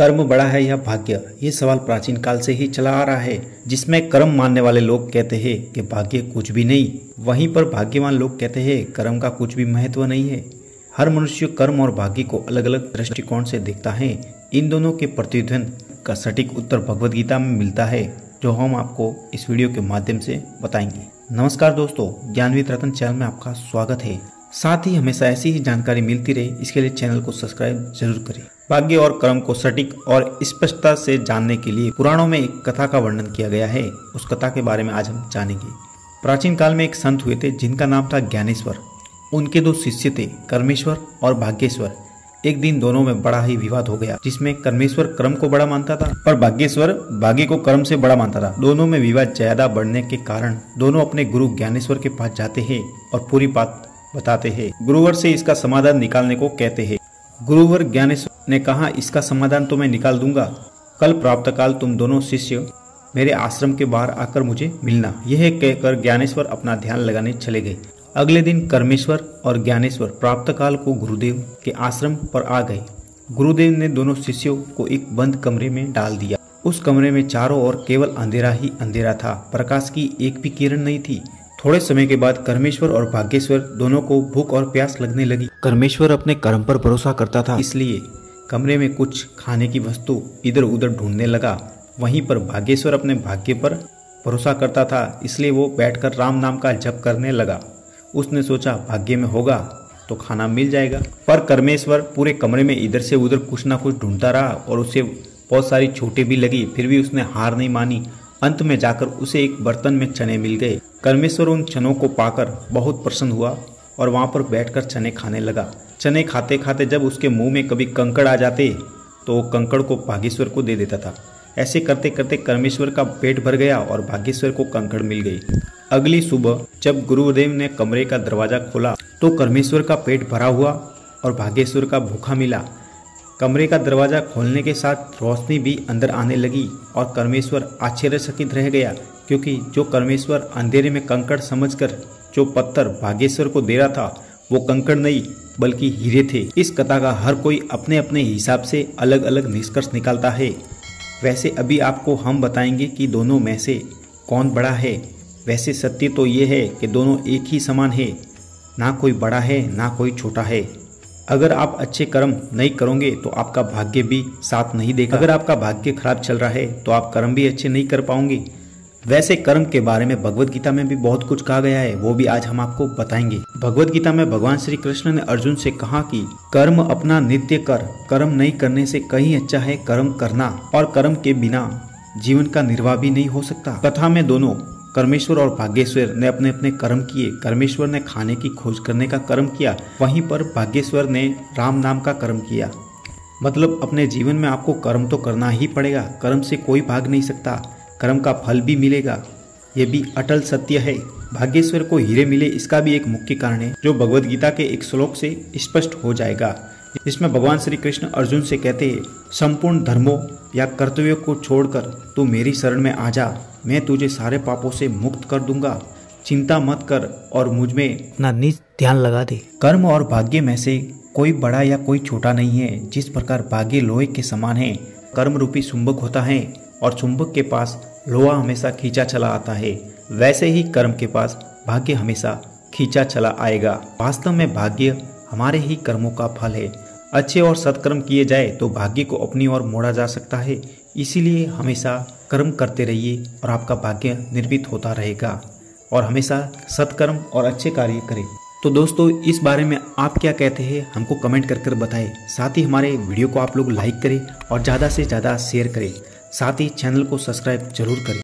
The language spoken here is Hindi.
कर्म बड़ा है या भाग्य? ये सवाल प्राचीन काल से ही चला आ रहा है, जिसमें कर्म मानने वाले लोग कहते हैं कि भाग्य कुछ भी नहीं, वहीं पर भाग्यवान लोग कहते हैं कर्म का कुछ भी महत्व नहीं है। हर मनुष्य कर्म और भाग्य को अलग अलग दृष्टिकोण से देखता है। इन दोनों के प्रतिद्वंद का सटीक उत्तर भगवत गीता में मिलता है, जो हम आपको इस वीडियो के माध्यम से बताएंगे। नमस्कार दोस्तों, ज्ञानविद रतन चैनल में आपका स्वागत है। साथ ही हमेशा ऐसी ही जानकारी मिलती रहे, इसके लिए चैनल को सब्सक्राइब जरूर करें। भाग्य और कर्म को सटीक और स्पष्टता से जानने के लिए पुराणों में एक कथा का वर्णन किया गया है। उस कथा के बारे में आज हम जानेंगे। प्राचीन काल में एक संत हुए थे जिनका नाम था ज्ञानेश्वर। उनके दो शिष्य थे, कर्मेश्वर और भागेश्वर। एक दिन दोनों में बड़ा ही विवाद हो गया, जिसमें कर्मेश्वर कर्म को बड़ा मानता था पर भागेश्वर भाग्य को कर्म से बड़ा मानता था। दोनों में विवाद ज्यादा बढ़ने के कारण दोनों अपने गुरु ज्ञानेश्वर के पास जाते हैं और पूरी बात बताते हैं। गुरुवर से इसका समाधान निकालने को कहते हैं। गुरुवर ज्ञानेश्वर ने कहा, इसका समाधान तो मैं निकाल दूंगा, कल प्रातःकाल तुम दोनों शिष्य मेरे आश्रम के बाहर आकर मुझे मिलना। यह कहकर ज्ञानेश्वर अपना ध्यान लगाने चले गए। अगले दिन कर्मेश्वर और ज्ञानेश्वर प्रातःकाल को गुरुदेव के आश्रम पर आ गए। गुरुदेव ने दोनों शिष्यों को एक बंद कमरे में डाल दिया। उस कमरे में चारों ओर केवल अंधेरा ही अंधेरा था, प्रकाश की एक भी किरण नहीं थी। थोड़े समय के बाद कर्मेश्वर और भागेश्वर दोनों को भूख और प्यास लगने लगी। कर्मेश्वर अपने कर्म पर भरोसा करता था, इसलिए कमरे में कुछ खाने की वस्तु इधर उधर ढूंढने लगा। वहीं पर भागेश्वर अपने भाग्य पर भरोसा करता था, इसलिए वो बैठकर राम नाम का जप करने लगा। उसने सोचा भाग्य में होगा तो खाना मिल जाएगा, पर कर्मेश्वर पूरे कमरे में इधर से उधर कुछ ना कुछ ढूंढता रहा और उसे बहुत सारी चोटें भी लगी। फिर भी उसने हार नहीं मानी। अंत में जाकर उसे एक बर्तन में चने मिल गए। कर्मेश्वर उन चनों को पाकर बहुत प्रसन्न हुआ और वहां पर बैठकर चने खाने लगा। चने खाते खाते जब उसके मुंह में कभी कंकड़ आ जाते तो वो कंकड़ को भागेश्वर को दे देता था। ऐसे करते करते कर्मेश्वर का पेट भर गया और भागेश्वर को कंकड़ मिल गई। अगली सुबह जब गुरुदेव ने कमरे का दरवाजा खोला तो कर्मेश्वर का पेट भरा हुआ और भागेश्वर का भूखा मिला। कमरे का दरवाज़ा खोलने के साथ रोशनी भी अंदर आने लगी और कर्मेश्वर आश्चर्यचकित रह गया, क्योंकि जो कर्मेश्वर अंधेरे में कंकड़ समझकर जो पत्थर भागेश्वर को दे रहा था वो कंकड़ नहीं बल्कि हीरे थे। इस कथा का हर कोई अपने अपने हिसाब से अलग अलग निष्कर्ष निकालता है। वैसे अभी आपको हम बताएंगे कि दोनों में से कौन बड़ा है। वैसे सत्य तो ये है कि दोनों एक ही समान है, ना कोई बड़ा है ना कोई छोटा है। अगर आप अच्छे कर्म नहीं करोगे तो आपका भाग्य भी साथ नहीं देगा। अगर आपका भाग्य खराब चल रहा है तो आप कर्म भी अच्छे नहीं कर पाओगे। वैसे कर्म के बारे में भगवत गीता में भी बहुत कुछ कहा गया है, वो भी आज हम आपको बताएंगे। भगवत गीता में भगवान श्री कृष्ण ने अर्जुन से कहा कि कर्म अपना नित्य कर, कर्म नहीं करने से कहीं अच्छा है कर्म करना, और कर्म के बिना जीवन का निर्वाह भी नहीं हो सकता। कथा में दोनों कर्मेश्वर और भागेश्वर ने अपने अपने कर्म किए। कर्मेश्वर ने खाने की खोज करने का कर्म किया, वहीं पर भागेश्वर ने राम नाम का कर्म किया। मतलब अपने जीवन में आपको कर्म तो करना ही पड़ेगा, कर्म से कोई भाग नहीं सकता, कर्म का फल भी मिलेगा, ये भी अटल सत्य है। भागेश्वर को हीरे मिले इसका भी एक मुख्य कारण है, जो भगवत गीता के एक श्लोक से स्पष्ट हो जाएगा। इसमें भगवान श्री कृष्ण अर्जुन से कहते हैं, संपूर्ण धर्मों या कर्तव्यों को छोड़कर तू मेरी शरण में आ जा, मैं तुझे सारे पापों से मुक्त कर दूंगा, चिंता मत कर और मुझ में अपना निज ध्यान लगा दे। कर्म और भाग्य में से कोई बड़ा या कोई छोटा नहीं है। जिस प्रकार भाग्य लोहे के समान है, कर्म रूपी चुंबक होता है और चुंबक के पास लोहा हमेशा खींचा चला आता है, वैसे ही कर्म के पास भाग्य हमेशा खींचा चला आएगा। वास्तव में भाग्य हमारे ही कर्मों का फल है। अच्छे और सत्कर्म किए जाए तो भाग्य को अपनी ओर मोड़ा जा सकता है। इसीलिए हमेशा कर्म करते रहिए और आपका भाग्य निर्मित होता रहेगा, और हमेशा सत्कर्म और अच्छे कार्य करें। तो दोस्तों, इस बारे में आप क्या कहते हैं हमको कमेंट कर बताएं। साथ ही हमारे वीडियो को आप लोग लाइक करें और ज़्यादा से ज़्यादा शेयर करें। साथ ही चैनल को सब्सक्राइब जरूर करें।